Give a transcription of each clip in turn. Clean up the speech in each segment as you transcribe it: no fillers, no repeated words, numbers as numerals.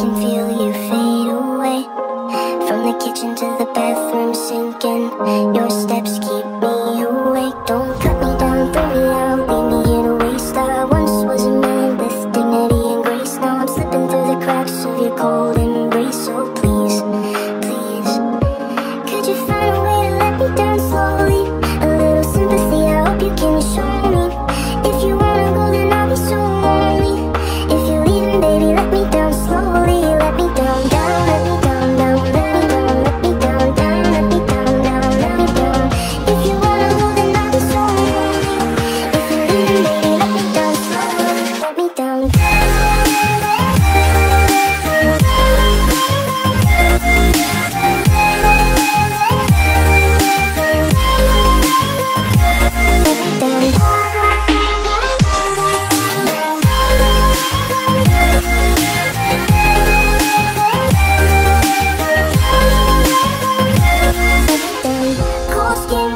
can feel you fade away. From the kitchen to the bathroom sinking, your steps keep me awake. Don't cut me down, burn me out, leave me in a waste. I once was a man with dignity and grace. Now I'm slipping through the cracks of your cold embrace. So please, please, could you find a way to let me down slowly? A little sympathy, I hope you can show me. If you wanna go, then I'll be so lonely. If you're leaving, baby, let me down slowly. Let me down, down, let me down, down, let me down, let me down, down, let me down, down, let me down. If you wanna go, then I'll be so lonely. If you're leaving, baby, let me down slowly. Let me down,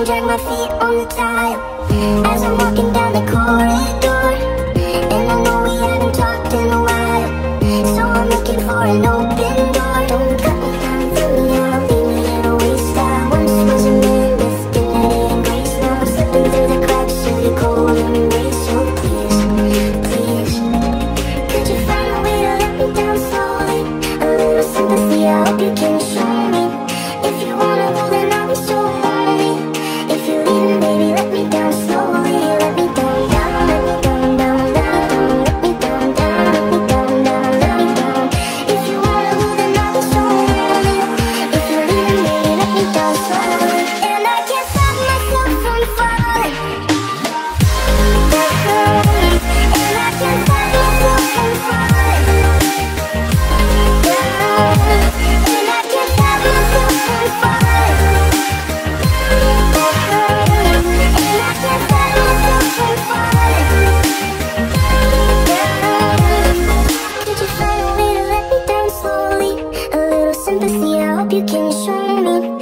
drag my feet on the tile as I'm walking down the corridor. And I know we haven't talked in a while, so I'm looking for an open door. Don't cut me down, throw me out, leave me in a waste. I once was a man with dignity and grace. Now I'm slipping through the cracks of your cold embrace. So please, please, could you find a way to let me down slowly? A little sympathy, I hope you can show me. If you wanna go, then I'll be so lonely. If you're leaving, baby, let me down slowly. Let me down, down, let me down, down, let me down, down, let me down, down, let me down. If you wanna go, then I'll be so lonely. If you're leaving, baby, let me down slowly. And I can't stop myself from falling. And I can't stop myself from falling. And I can't stop myself from falling. Could you find a way to let me down slowly? A little sympathy, I hope you can show me.